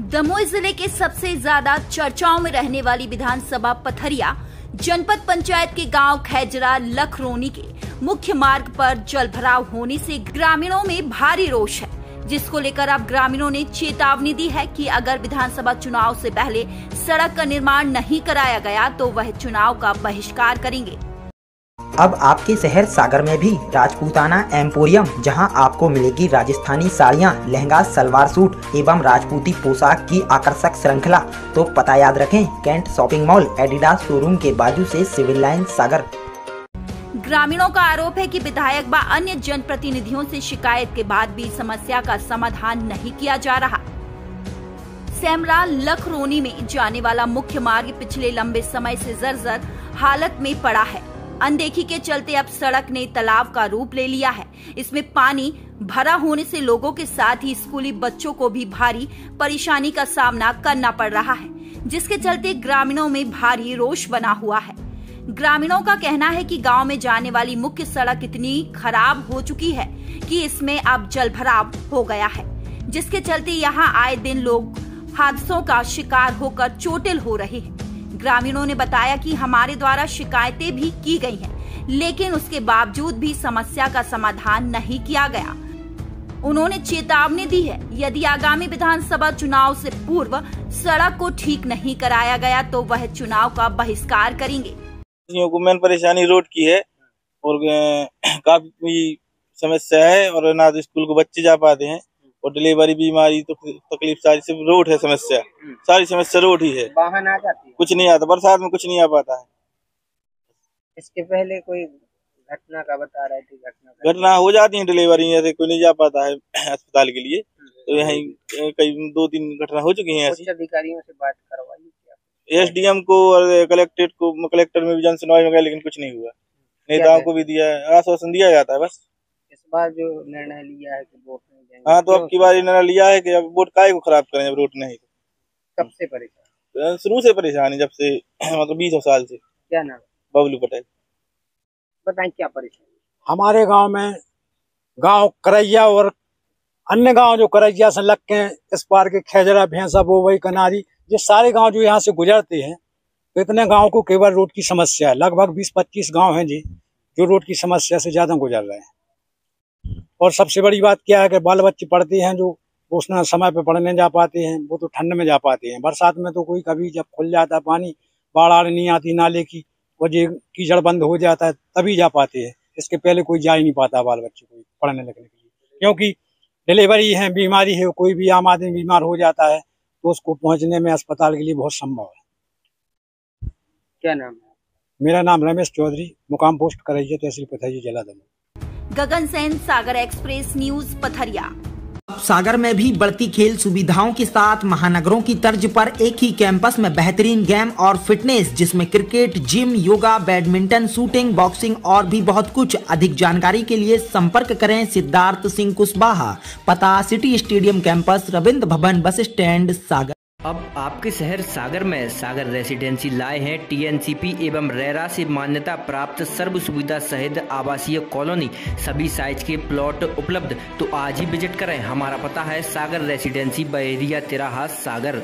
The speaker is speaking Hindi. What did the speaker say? दमोह जिले के सबसे ज्यादा चर्चाओं में रहने वाली विधानसभा पथरिया जनपद पंचायत के गांव खैजरा लखरोनी के मुख्य मार्ग पर जलभराव होने से ग्रामीणों में भारी रोष है, जिसको लेकर अब ग्रामीणों ने चेतावनी दी है कि अगर विधानसभा चुनाव से पहले सड़क का निर्माण नहीं कराया गया तो वह चुनाव का बहिष्कार करेंगे। अब आपके शहर सागर में भी राजपूताना एम्पोरियम, जहां आपको मिलेगी राजस्थानी साड़ियां, लहंगा, सलवार सूट एवं राजपूती पोशाक की आकर्षक श्रृंखला। तो पता याद रखें, cantt shopping mall, Adidas showroom के बाजू से सिविल लाइन, सागर। ग्रामीणों का आरोप है कि विधायक व अन्य जनप्रतिनिधियों से शिकायत के बाद भी समस्या का समाधान नहीं किया जा रहा। सेमरा लखरोनी में जाने वाला मुख्य मार्ग पिछले लंबे समय से जर्जर हालत में पड़ा है। अनदेखी के चलते अब सड़क ने तालाब का रूप ले लिया है। इसमें पानी भरा होने से लोगों के साथ ही स्कूली बच्चों को भी भारी परेशानी का सामना करना पड़ रहा है, जिसके चलते ग्रामीणों में भारी रोष बना हुआ है। ग्रामीणों का कहना है कि गांव में जाने वाली मुख्य सड़क इतनी खराब हो चुकी है कि इसमें अब जलभराव हो गया है, जिसके चलते यहाँ आए दिन लोग हादसों का शिकार होकर चोटिल हो रहे हैं। ग्रामीणों ने बताया कि हमारे द्वारा शिकायतें भी की गई हैं, लेकिन उसके बावजूद भी समस्या का समाधान नहीं किया गया। उन्होंने चेतावनी दी है, यदि आगामी विधानसभा चुनाव से पूर्व सड़क को ठीक नहीं कराया गया तो वह चुनाव का बहिष्कार करेंगे। मेन परेशानी रोड की है और काफी समस्या है और ना तो स्कूल को बच्चे जा पाते हैं और डिलीवरी बीमारी तो तकलीफ सारी सिर्फ रोड है। समस्या सारी समस्या रोड ही है, वाहन आ जाती है, कुछ नहीं आता, बरसात में कुछ नहीं आ पाता है। इसके पहले कोई घटना का बता रहे थे, घटना हो जाती है, डिलीवरी जैसे कोई नहीं जा पाता है अस्पताल के लिए, तो यहाँ कई 2-3 घटना हो चुकी है। ऐसी अधिकारियों से बात करवाई, SDM को और कलेक्ट्रेट को, कलेक्टर में भी जन सुनवाई हो गया लेकिन कुछ नहीं हुआ। नेताओं को भी दिया, आश्वासन दिया जाता है, बस। इस बार जो निर्णय लिया है कि वोट नहीं देंगे, हाँ तो अब की बार निर्णय लिया है कि अब वोट काहे को खराब करें, अब रोड नहीं। कब से परेशान? शुरू से परेशान है, जब से मतलब 20 साल से। क्या नाम? बबलू पटेल। बताएं क्या परेशान? हमारे गांव में गांव करैया और अन्य गांव जो करैया से लग के इस पार के खैजरा, भैसा, बोवई, कनारी, ये सारे गाँव जो यहाँ से गुजरते हैं, तो इतने गाँव को केवल रोड की समस्या है। लगभग 20-25 गाँव है जी जो रोड की समस्या से ज्यादा गुजर रहे हैं। और सबसे बड़ी बात क्या है कि बाल बच्चे पढ़ते हैं, जो उसने समय पे पढ़ने जा पाते हैं वो तो ठंड में जा पाते हैं, बरसात में तो कोई कभी जब खुल जाता पानी, बाढ़ आड़ नहीं आती नाले की, वो जो कीचड़ बंद हो जाता है तभी जा पाते हैं। इसके पहले कोई जा ही नहीं पाता बाल बच्चे कोई पढ़ने लिखने के लिए, क्योंकि डिलीवरी है, बीमारी है, कोई भी आम आदमी बीमार हो जाता है तो उसको पहुँचने में अस्पताल के लिए बहुत संभव है। क्या नाम है? मेरा नाम रमेश चौधरी, मुकाम पोस्ट करैया, तहसील पथरिया, जिला दमोह। Gagan Sain, Sagar express news, Pathariya. सागर में भी बढ़ती खेल सुविधाओं के साथ महानगरों की तर्ज पर एक ही कैंपस में बेहतरीन गेम और फिटनेस, जिसमें cricket, gym, yoga, badminton, shooting, boxing और भी बहुत कुछ। अधिक जानकारी के लिए संपर्क करें सिद्धार्थ सिंह कुशवाहा, पता सिटी स्टेडियम कैंपस, रविन्द्र भवन बस स्टैंड, सागर। अब आपके शहर सागर में सागर रेसिडेंसी लाए हैं TNCP एवं रैरा से मान्यता प्राप्त सर्व सुविधा सहित आवासीय कॉलोनी, सभी साइज के प्लॉट उपलब्ध। तो आज ही विजिट करें। हमारा पता है सागर रेसिडेंसी, बहरिया, तेराहा, सागर।